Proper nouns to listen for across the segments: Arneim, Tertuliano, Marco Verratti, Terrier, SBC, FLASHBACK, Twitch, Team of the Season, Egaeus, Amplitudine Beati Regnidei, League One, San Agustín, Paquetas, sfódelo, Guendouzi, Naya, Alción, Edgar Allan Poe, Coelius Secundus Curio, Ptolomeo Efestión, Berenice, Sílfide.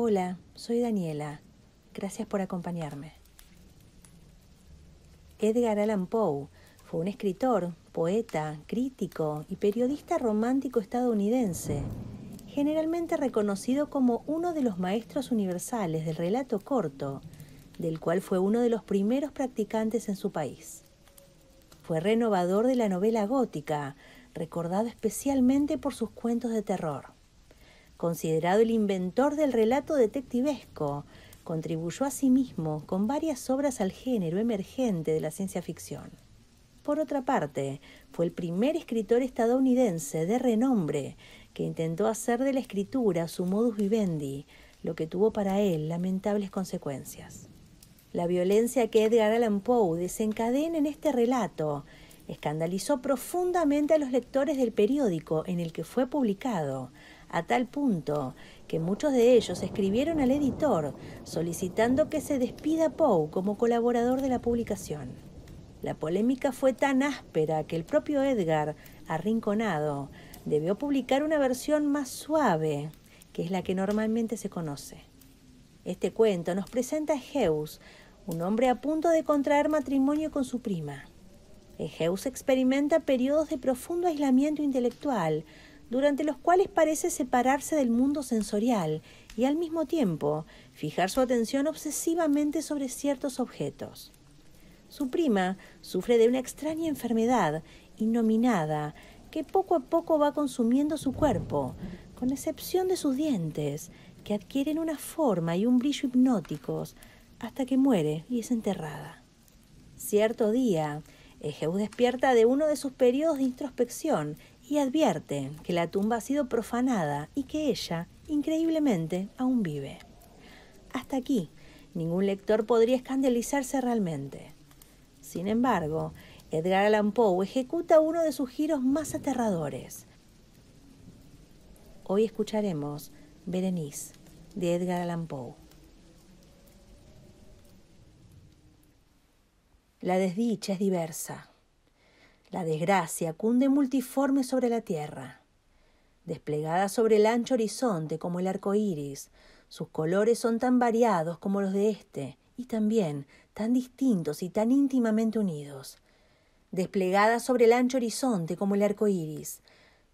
Hola, soy Daniela. Gracias por acompañarme. Edgar Allan Poe fue un escritor, poeta, crítico y periodista romántico estadounidense, generalmente reconocido como uno de los maestros universales del relato corto, del cual fue uno de los primeros practicantes en su país. Fue renovador de la novela gótica, recordado especialmente por sus cuentos de terror. Considerado el inventor del relato detectivesco, contribuyó asimismo con varias obras al género emergente de la ciencia ficción. Por otra parte, fue el primer escritor estadounidense de renombre que intentó hacer de la escritura su modus vivendi, lo que tuvo para él lamentables consecuencias. La violencia que Edgar Allan Poe desencadena en este relato escandalizó profundamente a los lectores del periódico en el que fue publicado, a tal punto que muchos de ellos escribieron al editor solicitando que se despida a Poe como colaborador de la publicación. La polémica fue tan áspera que el propio Edgar, arrinconado, debió publicar una versión más suave, que es la que normalmente se conoce. Este cuento nos presenta a Egaeus, un hombre a punto de contraer matrimonio con su prima. Egaeus experimenta periodos de profundo aislamiento intelectual, durante los cuales parece separarse del mundo sensorial y al mismo tiempo fijar su atención obsesivamente sobre ciertos objetos. Su prima sufre de una extraña enfermedad innominada que poco a poco va consumiendo su cuerpo, con excepción de sus dientes, que adquieren una forma y un brillo hipnóticos hasta que muere y es enterrada. Cierto día, Egaeus despierta de uno de sus periodos de introspección y advierte que la tumba ha sido profanada y que ella, increíblemente, aún vive. Hasta aquí, ningún lector podría escandalizarse realmente. Sin embargo, Edgar Allan Poe ejecuta uno de sus giros más aterradores. Hoy escucharemos Berenice, de Edgar Allan Poe. La desdicha es diversa. La desgracia cunde multiforme sobre la tierra. Desplegada sobre el ancho horizonte como el arco iris, sus colores son tan variados como los de este, y también tan distintos y tan íntimamente unidos. Desplegada sobre el ancho horizonte como el arco iris,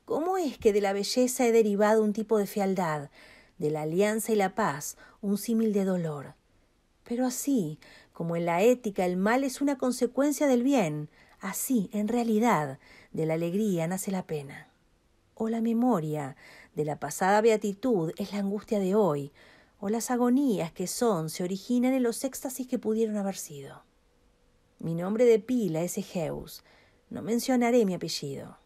¿cómo es que de la belleza he derivado un tipo de fealdad, de la alianza y la paz, un símil de dolor? Pero así, como en la ética el mal es una consecuencia del bien, así, en realidad, de la alegría nace la pena. O la memoria de la pasada beatitud es la angustia de hoy, o las agonías que son se originan en los éxtasis que pudieron haber sido. Mi nombre de pila es Egaeus, no mencionaré mi apellido.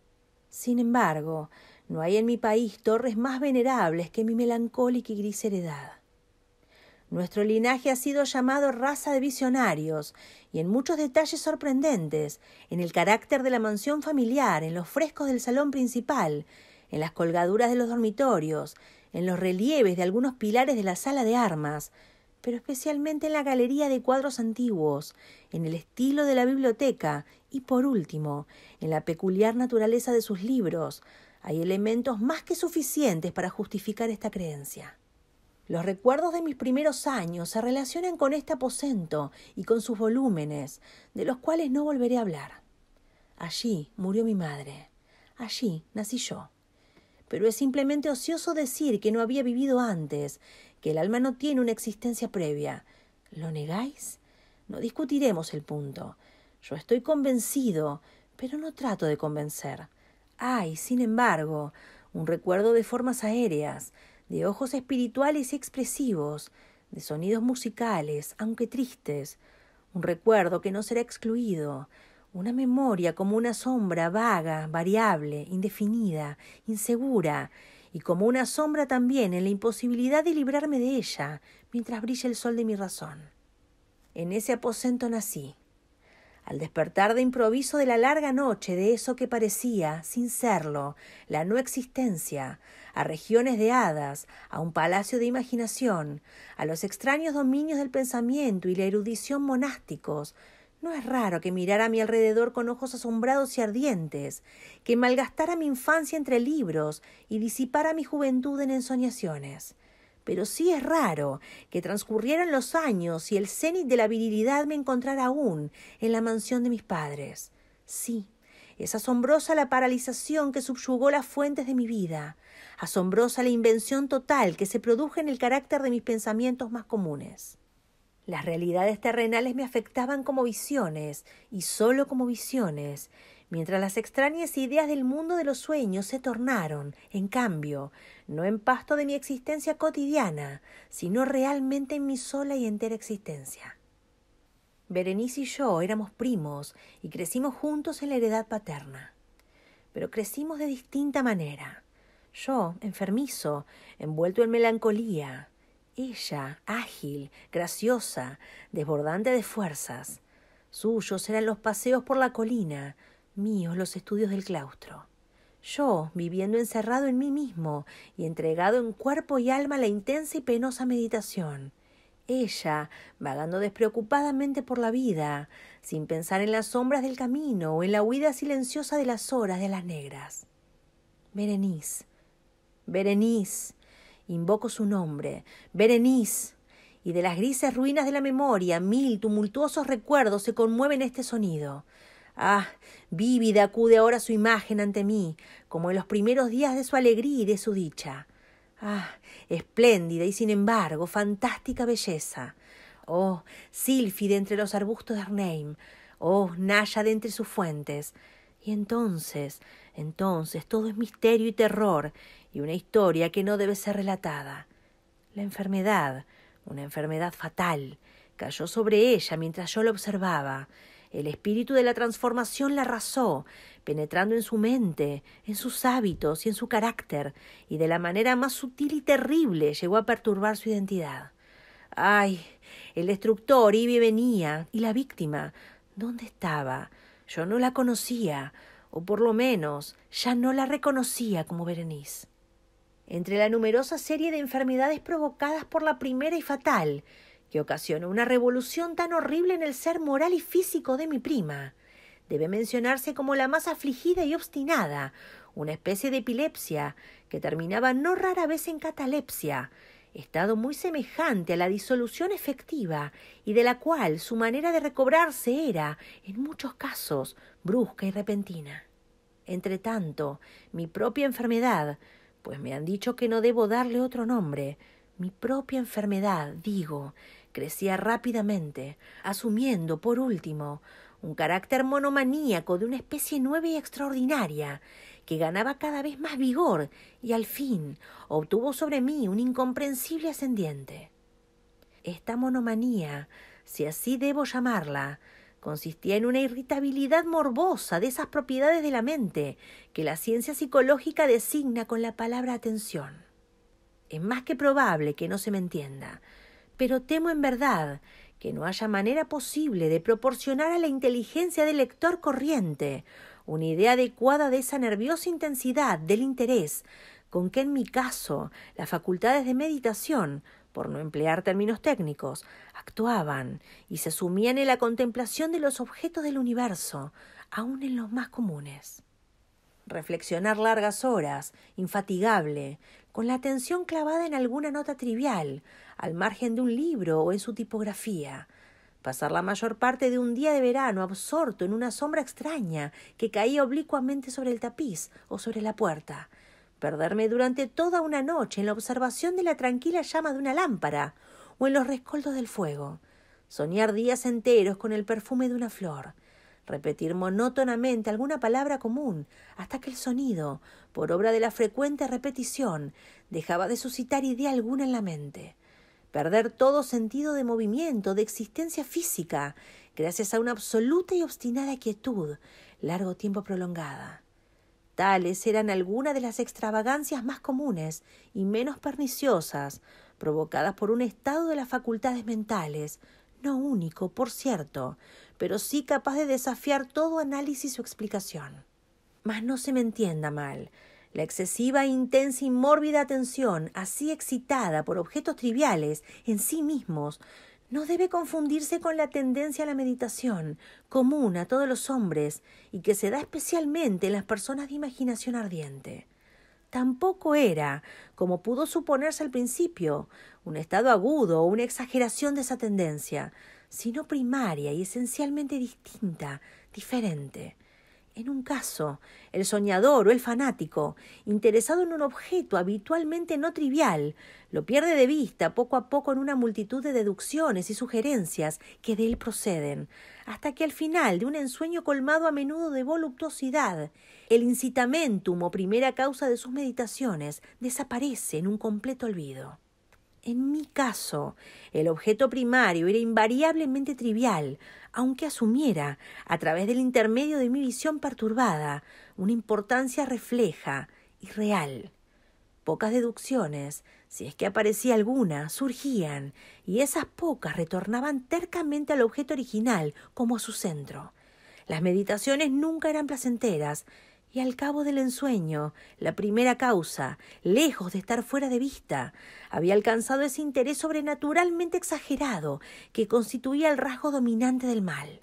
Sin embargo, no hay en mi país torres más venerables que mi melancólica y gris heredad. Nuestro linaje ha sido llamado raza de visionarios, y en muchos detalles sorprendentes, en el carácter de la mansión familiar, en los frescos del salón principal, en las colgaduras de los dormitorios, en los relieves de algunos pilares de la sala de armas, pero especialmente en la galería de cuadros antiguos, en el estilo de la biblioteca y, por último, en la peculiar naturaleza de sus libros, hay elementos más que suficientes para justificar esta creencia. Los recuerdos de mis primeros años se relacionan con este aposento y con sus volúmenes, de los cuales no volveré a hablar. Allí murió mi madre. Allí nací yo. Pero es simplemente ocioso decir que no había vivido antes, que el alma no tiene una existencia previa. ¿Lo negáis? No discutiremos el punto. Yo estoy convencido, pero no trato de convencer. Hay, sin embargo, un recuerdo de formas aéreas, de ojos espirituales y expresivos, de sonidos musicales, aunque tristes, un recuerdo que no será excluido, una memoria como una sombra vaga, variable, indefinida, insegura, y como una sombra también en la imposibilidad de librarme de ella mientras brilla el sol de mi razón. En ese aposento nací. Al despertar de improviso de la larga noche de eso que parecía, sin serlo, la no existencia, a regiones de hadas, a un palacio de imaginación, a los extraños dominios del pensamiento y la erudición monásticos, no es raro que mirara a mi alrededor con ojos asombrados y ardientes, que malgastara mi infancia entre libros y disipara mi juventud en ensoñaciones. pero sí es raro que transcurrieran los años y el cenit de la virilidad me encontrara aún en la mansión de mis padres. Sí, es asombrosa la paralización que subyugó las fuentes de mi vida, asombrosa la invención total que se produjo en el carácter de mis pensamientos más comunes. Las realidades terrenales me afectaban como visiones, y solo como visiones, mientras las extrañas ideas del mundo de los sueños se tornaron, en cambio, no en pasto de mi existencia cotidiana, sino realmente en mi sola y entera existencia. Berenice y yo éramos primos y crecimos juntos en la heredad paterna. Pero crecimos de distinta manera. Yo, enfermizo, envuelto en melancolía. Ella, ágil, graciosa, desbordante de fuerzas. Suyos eran los paseos por la colina, míos los estudios del claustro. Yo, viviendo encerrado en mí mismo y entregado en cuerpo y alma a la intensa y penosa meditación. Ella, vagando despreocupadamente por la vida, sin pensar en las sombras del camino o en la huida silenciosa de las horas de las negras. Berenice, Berenice. Invoco su nombre, Berenice, y de las grises ruinas de la memoria, mil tumultuosos recuerdos se conmueven este sonido. Ah, vívida acude ahora su imagen ante mí, como en los primeros días de su alegría y de su dicha. Ah, espléndida y sin embargo, fantástica belleza. Oh, Sílfide entre los arbustos de Arneim. Oh, Naya de entre sus fuentes. Y entonces, todo es misterio y terror, y una historia que no debe ser relatada. La enfermedad, una enfermedad fatal, cayó sobre ella mientras yo la observaba. El espíritu de la transformación la arrasó, penetrando en su mente, en sus hábitos y en su carácter, y de la manera más sutil y terrible llegó a perturbar su identidad. ¡Ay! El destructor iba y venía, y la víctima, ¿dónde estaba? Yo no la conocía, o por lo menos ya no la reconocía como Berenice. Entre la numerosa serie de enfermedades provocadas por la primera y fatal, que ocasionó una revolución tan horrible en el ser moral y físico de mi prima. Debe mencionarse como la más afligida y obstinada, una especie de epilepsia que terminaba no rara vez en catalepsia, estado muy semejante a la disolución efectiva y de la cual su manera de recobrarse era, en muchos casos, brusca y repentina. Entretanto, mi propia enfermedad, pues me han dicho que no debo darle otro nombre, mi propia enfermedad, digo, crecía rápidamente, asumiendo, por último, un carácter monomaníaco de una especie nueva y extraordinaria, que ganaba cada vez más vigor y, al fin, obtuvo sobre mí un incomprensible ascendiente. Esta monomanía, si así debo llamarla, consistía en una irritabilidad morbosa de esas propiedades de la mente que la ciencia psicológica designa con la palabra atención. Es más que probable que no se me entienda, pero temo en verdad que no haya manera posible de proporcionar a la inteligencia del lector corriente una idea adecuada de esa nerviosa intensidad del interés con que en mi caso las facultades de meditación, por no emplear términos técnicos, actuaban y se sumían en la contemplación de los objetos del universo, aun en los más comunes. Reflexionar largas horas, infatigable, con la atención clavada en alguna nota trivial, al margen de un libro o en su tipografía. Pasar la mayor parte de un día de verano absorto en una sombra extraña que caía oblicuamente sobre el tapiz o sobre la puerta. Perderme durante toda una noche en la observación de la tranquila llama de una lámpara o en los rescoldos del fuego. Soñar días enteros con el perfume de una flor. Repetir monótonamente alguna palabra común hasta que el sonido, por obra de la frecuente repetición, dejaba de suscitar idea alguna en la mente. Perder todo sentido de movimiento, de existencia física, gracias a una absoluta y obstinada quietud, largo tiempo prolongada. Tales eran algunas de las extravagancias más comunes y menos perniciosas, provocadas por un estado de las facultades mentales, no único, por cierto, pero sí capaz de desafiar todo análisis o explicación. Mas no se me entienda mal. La excesiva, intensa y mórbida atención, así excitada por objetos triviales en sí mismos, no debe confundirse con la tendencia a la meditación, común a todos los hombres, y que se da especialmente en las personas de imaginación ardiente. tampoco era, como pudo suponerse al principio, un estado agudo o una exageración de esa tendencia, sino primaria y esencialmente distinta, diferente. En un caso, el soñador o el fanático, interesado en un objeto habitualmente no trivial, lo pierde de vista poco a poco en una multitud de deducciones y sugerencias que de él proceden, hasta que al final de un ensueño colmado a menudo de voluptuosidad, el incitamentum o primera causa de sus meditaciones desaparece en un completo olvido. En mi caso, el objeto primario era invariablemente trivial, aunque asumiera, a través del intermedio de mi visión perturbada, una importancia refleja y real. Pocas deducciones, si es que aparecía alguna, surgían, y esas pocas retornaban tercamente al objeto original como a su centro. Las meditaciones nunca eran placenteras, y al cabo del ensueño, la primera causa, lejos de estar fuera de vista, había alcanzado ese interés sobrenaturalmente exagerado que constituía el rasgo dominante del mal.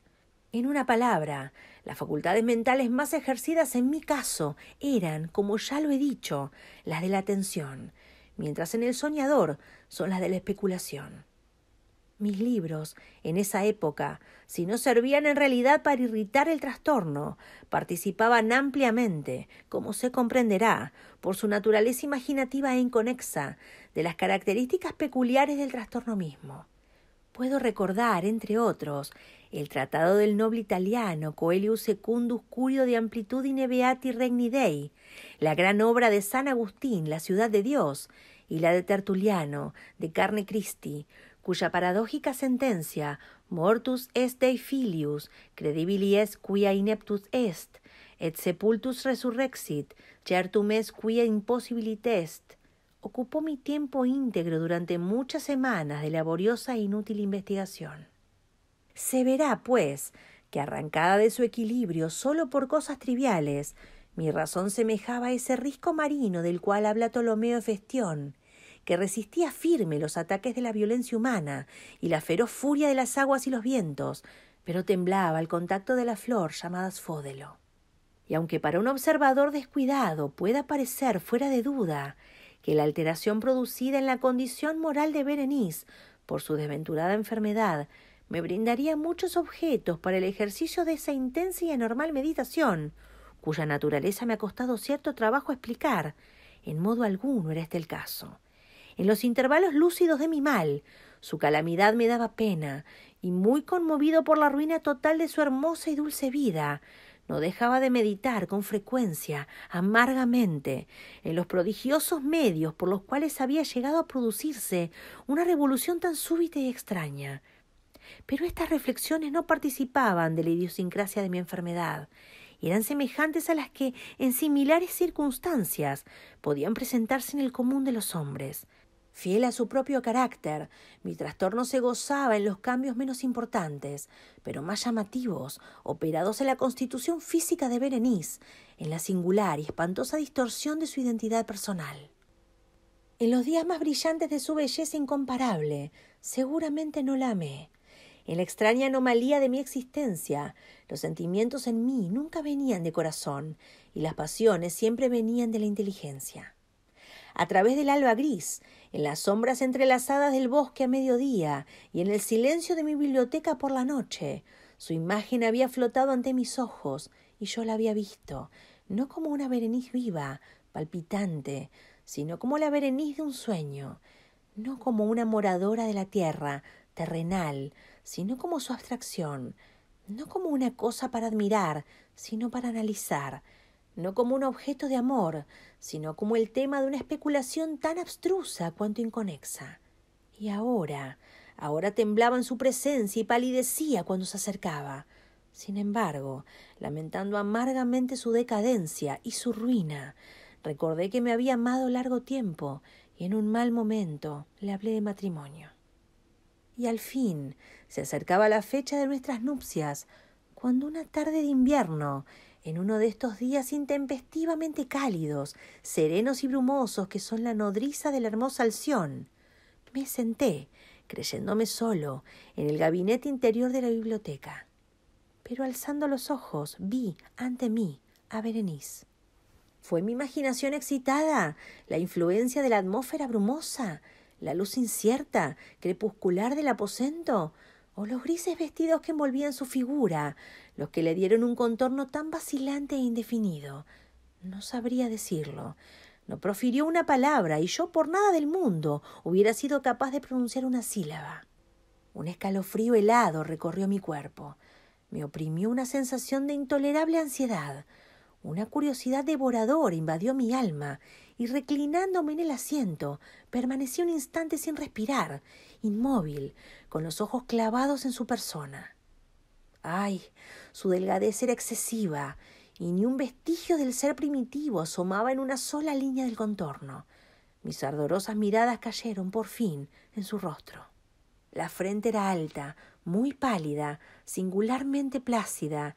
En una palabra, las facultades mentales más ejercidas en mi caso eran, como ya lo he dicho, las de la atención, mientras en el soñador son las de la especulación. Mis libros, en esa época, si no servían en realidad para irritar el trastorno, participaban ampliamente, como se comprenderá, por su naturaleza imaginativa e inconexa, de las características peculiares del trastorno mismo. Puedo recordar, entre otros, el tratado del noble italiano Coelius Secundus Curio de Amplitudine Beati Regnidei, la gran obra de San Agustín, La ciudad de Dios, y la de Tertuliano, De carne Christi, cuya paradójica sentencia, mortus est Dei filius, credibilis quia ineptus est, et sepultus resurrexit, certum est quia impossibilitest, ocupó mi tiempo íntegro durante muchas semanas de laboriosa e inútil investigación. Se verá, pues, que arrancada de su equilibrio solo por cosas triviales, mi razón semejaba a ese risco marino del cual habla Ptolomeo Efestión, que resistía firme los ataques de la violencia humana y la feroz furia de las aguas y los vientos, pero temblaba al contacto de la flor llamada sfódelo. Y aunque para un observador descuidado pueda parecer fuera de duda que la alteración producida en la condición moral de Berenice por su desventurada enfermedad me brindaría muchos objetos para el ejercicio de esa intensa y anormal meditación, cuya naturaleza me ha costado cierto trabajo explicar, en modo alguno era este el caso. En los intervalos lúcidos de mi mal, su calamidad me daba pena, y muy conmovido por la ruina total de su hermosa y dulce vida, no dejaba de meditar con frecuencia, amargamente, en los prodigiosos medios por los cuales había llegado a producirse una revolución tan súbita y extraña. Pero estas reflexiones no participaban de la idiosincrasia de mi enfermedad, eran semejantes a las que, en similares circunstancias, podían presentarse en el común de los hombres. Fiel a su propio carácter, mi trastorno se gozaba en los cambios menos importantes, pero más llamativos, operados en la constitución física de Berenice, en la singular y espantosa distorsión de su identidad personal. En los días más brillantes de su belleza incomparable, seguramente no la amé. En la extraña anomalía de mi existencia, los sentimientos en mí nunca venían de corazón y las pasiones siempre venían de la inteligencia. A través del alba gris, en las sombras entrelazadas del bosque a mediodía y en el silencio de mi biblioteca por la noche, su imagen había flotado ante mis ojos y yo la había visto, no como una Berenice viva, palpitante, sino como la Berenice de un sueño, no como una moradora de la tierra, terrenal, sino como su abstracción, no como una cosa para admirar, sino para analizar, no como un objeto de amor, sino como el tema de una especulación tan abstrusa cuanto inconexa. Y ahora temblaba en su presencia y palidecía cuando se acercaba. Sin embargo, lamentando amargamente su decadencia y su ruina, recordé que me había amado largo tiempo y en un mal momento le hablé de matrimonio. Y al fin se acercaba la fecha de nuestras nupcias, cuando una tarde de invierno, en uno de estos días intempestivamente cálidos, serenos y brumosos que son la nodriza de la hermosa Alción, me senté, creyéndome solo, en el gabinete interior de la biblioteca. Pero alzando los ojos, vi ante mí a Berenice. Fue mi imaginación excitada, la influencia de la atmósfera brumosa, la luz incierta, crepuscular del aposento, o los grises vestidos que envolvían su figura, los que le dieron un contorno tan vacilante e indefinido. No sabría decirlo. No profirió una palabra, y yo por nada del mundo hubiera sido capaz de pronunciar una sílaba. Un escalofrío helado recorrió mi cuerpo. Me oprimió una sensación de intolerable ansiedad. Una curiosidad devoradora invadió mi alma, y reclinándome en el asiento, permanecí un instante sin respirar, inmóvil, con los ojos clavados en su persona. ¡Ay! Su delgadez era excesiva, y ni un vestigio del ser primitivo asomaba en una sola línea del contorno. Mis ardorosas miradas cayeron, por fin, en su rostro. La frente era alta, muy pálida, singularmente plácida,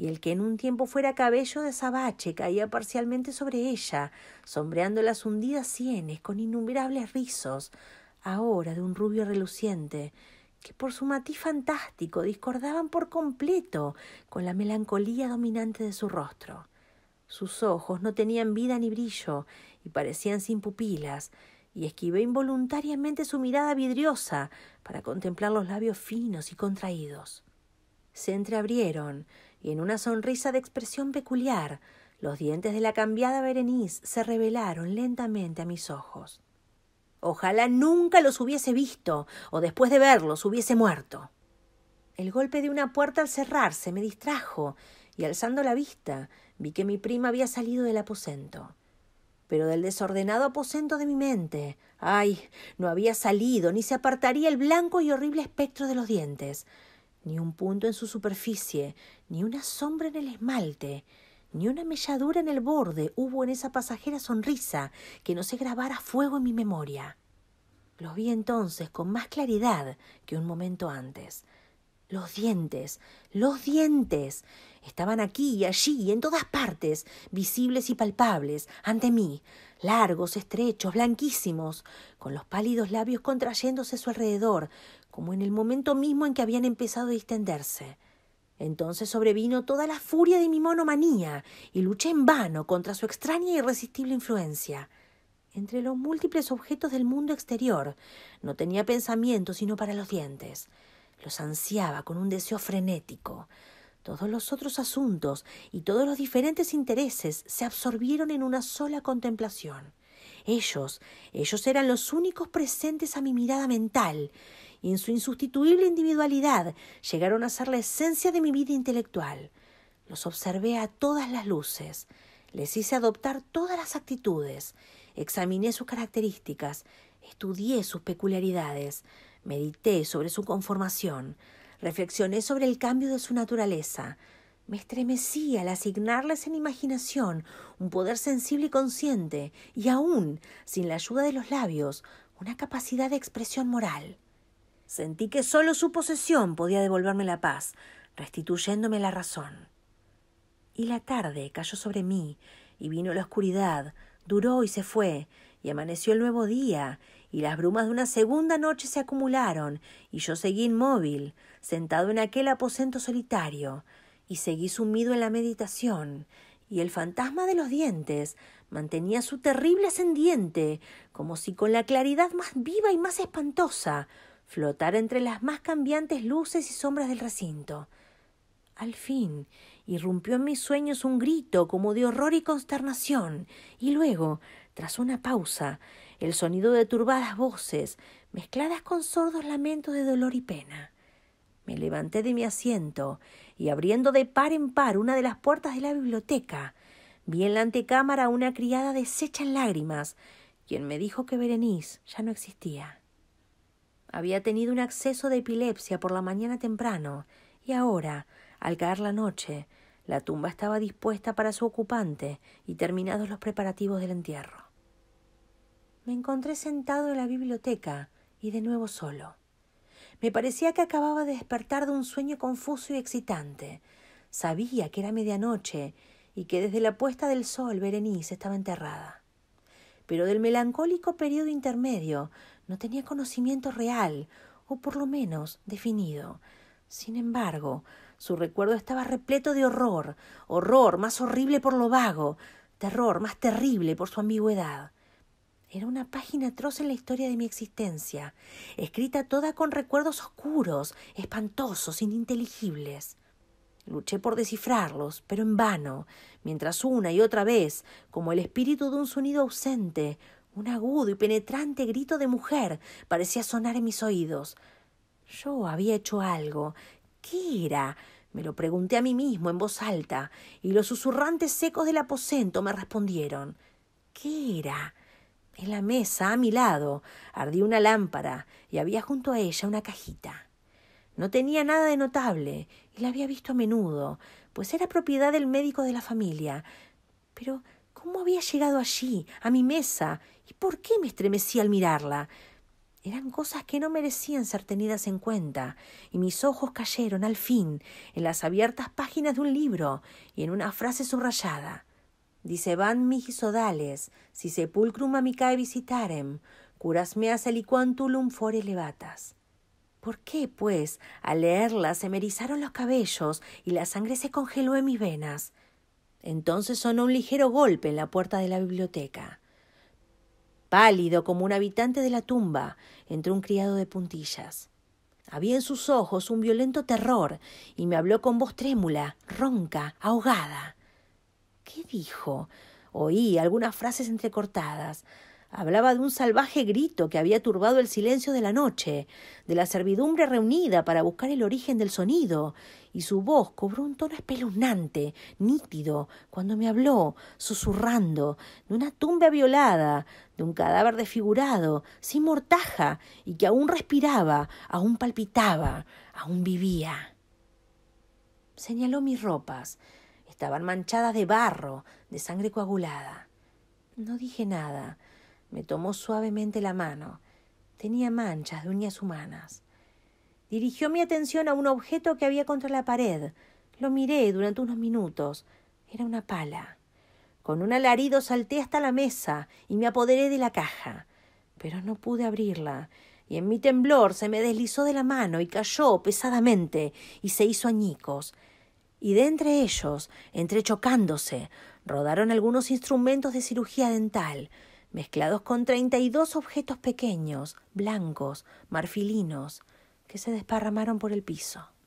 y el que en un tiempo fuera cabello de azabache caía parcialmente sobre ella, sombreando las hundidas sienes con innumerables rizos, ahora de un rubio reluciente, que por su matiz fantástico discordaban por completo con la melancolía dominante de su rostro. Sus ojos no tenían vida ni brillo, y parecían sin pupilas, y esquivé involuntariamente su mirada vidriosa para contemplar los labios finos y contraídos. Se entreabrieron, y en una sonrisa de expresión peculiar, los dientes de la cambiada Berenice se revelaron lentamente a mis ojos. Ojalá nunca los hubiese visto, o después de verlos hubiese muerto. El golpe de una puerta al cerrarse me distrajo, y alzando la vista, vi que mi prima había salido del aposento. Pero del desordenado aposento de mi mente, ¡ay!, no había salido, ni se apartaría el blanco y horrible espectro de los dientes. Ni un punto en su superficie, ni una sombra en el esmalte, ni una melladura en el borde hubo en esa pasajera sonrisa que no se grabara a fuego en mi memoria. Los vi entonces con más claridad que un momento antes. Los dientes, estaban aquí y allí, en todas partes, visibles y palpables, ante mí, largos, estrechos, blanquísimos, con los pálidos labios contrayéndose a su alrededor, como en el momento mismo en que habían empezado a distenderse. Entonces sobrevino toda la furia de mi monomanía, y luché en vano contra su extraña e irresistible influencia. Entre los múltiples objetos del mundo exterior, no tenía pensamiento sino para los dientes. Los ansiaba con un deseo frenético. Todos los otros asuntos y todos los diferentes intereses se absorbieron en una sola contemplación. Ellos eran los únicos presentes a mi mirada mental, y en su insustituible individualidad llegaron a ser la esencia de mi vida intelectual. Los observé a todas las luces, les hice adoptar todas las actitudes, examiné sus características, estudié sus peculiaridades, medité sobre su conformación, reflexioné sobre el cambio de su naturaleza. Me estremecí al asignarles en imaginación un poder sensible y consciente, y aún, sin la ayuda de los labios, una capacidad de expresión moral. Sentí que solo su posesión podía devolverme la paz, restituyéndome la razón. Y la tarde cayó sobre mí, y vino la oscuridad, duró y se fue, y amaneció el nuevo día, y las brumas de una segunda noche se acumularon, y yo seguí inmóvil, sentado en aquel aposento solitario, y seguí sumido en la meditación, y el fantasma de los dientes mantenía su terrible ascendiente, como si con la claridad más viva y más espantosa flotara entre las más cambiantes luces y sombras del recinto. Al fin irrumpió en mis sueños un grito como de horror y consternación, y luego, tras una pausa, el sonido de turbadas voces, mezcladas con sordos lamentos de dolor y pena. Me levanté de mi asiento, y abriendo de par en par una de las puertas de la biblioteca, vi en la antecámara a una criada deshecha en lágrimas, quien me dijo que Berenice ya no existía. Había tenido un acceso de epilepsia por la mañana temprano, y ahora, al caer la noche, la tumba estaba dispuesta para su ocupante y terminados los preparativos del entierro. Me encontré sentado en la biblioteca y de nuevo solo. Me parecía que acababa de despertar de un sueño confuso y excitante. Sabía que era medianoche y que desde la puesta del sol Berenice estaba enterrada. Pero del melancólico periodo intermedio no tenía conocimiento real, o por lo menos definido. Sin embargo, su recuerdo estaba repleto de horror, horror más horrible por lo vago, terror más terrible por su ambigüedad. Era una página atroz en la historia de mi existencia, escrita toda con recuerdos oscuros, espantosos, ininteligibles. Luché por descifrarlos, pero en vano, mientras una y otra vez, como el espíritu de un sonido ausente, un agudo y penetrante grito de mujer parecía sonar en mis oídos. Yo había hecho algo. ¿Qué era? Me lo pregunté a mí mismo en voz alta, y los susurrantes secos del aposento me respondieron. ¿Qué era? En la mesa, a mi lado, ardía una lámpara y había junto a ella una cajita. No tenía nada de notable y la había visto a menudo, pues era propiedad del médico de la familia. Pero, ¿cómo había llegado allí, a mi mesa? ¿Y por qué me estremecí al mirarla? Eran cosas que no merecían ser tenidas en cuenta, y mis ojos cayeron, al fin, en las abiertas páginas de un libro y en una frase subrayada. Dicebant mihi sodales, si sepulcrum amicae visitarem, curas meas aliquantulum fore levatas. ¿Por qué, pues, al leerla se me erizaron los cabellos y la sangre se congeló en mis venas? Entonces sonó un ligero golpe en la puerta de la biblioteca. Pálido como un habitante de la tumba, entró un criado de puntillas. Había en sus ojos un violento terror y me habló con voz trémula, ronca, ahogada. ¿Qué dijo? Oí algunas frases entrecortadas. Hablaba de un salvaje grito que había turbado el silencio de la noche, de la servidumbre reunida para buscar el origen del sonido, y su voz cobró un tono espeluznante, nítido, cuando me habló, susurrando, de una tumba violada, de un cadáver desfigurado, sin mortaja, y que aún respiraba, aún palpitaba, aún vivía. Señaló mis ropas. Estaban manchadas de barro, de sangre coagulada. No dije nada. Me tomó suavemente la mano. Tenía manchas de uñas humanas. Dirigió mi atención a un objeto que había contra la pared. Lo miré durante unos minutos. Era una pala. Con un alarido salté hasta la mesa y me apoderé de la caja. Pero no pude abrirla, y en mi temblor se me deslizó de la mano y cayó pesadamente y se hizo añicos. Y de entre ellos, entrechocándose, rodaron algunos instrumentos de cirugía dental, mezclados con 32 objetos pequeños, blancos, marfilinos, que se desparramaron por el piso.